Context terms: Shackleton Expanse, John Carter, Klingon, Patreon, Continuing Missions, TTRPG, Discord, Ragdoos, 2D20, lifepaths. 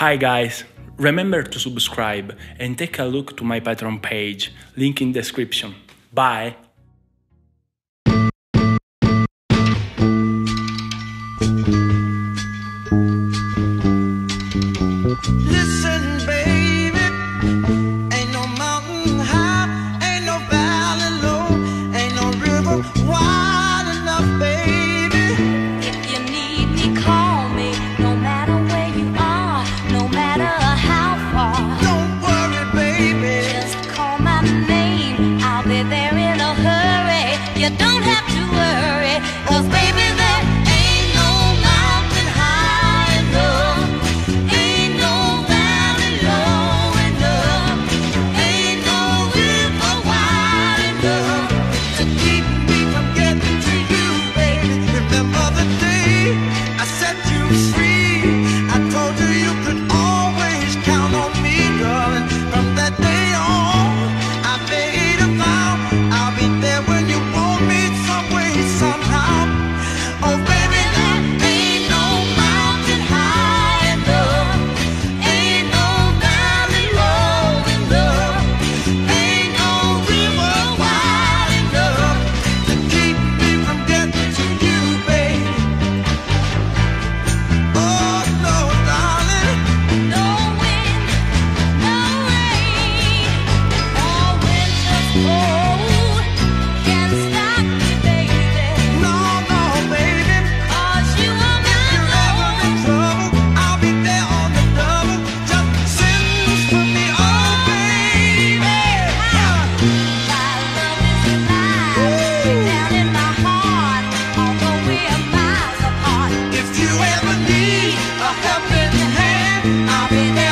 Hi guys, remember to subscribe and take a look to my Patreon page, link in description. Bye! I'll be there.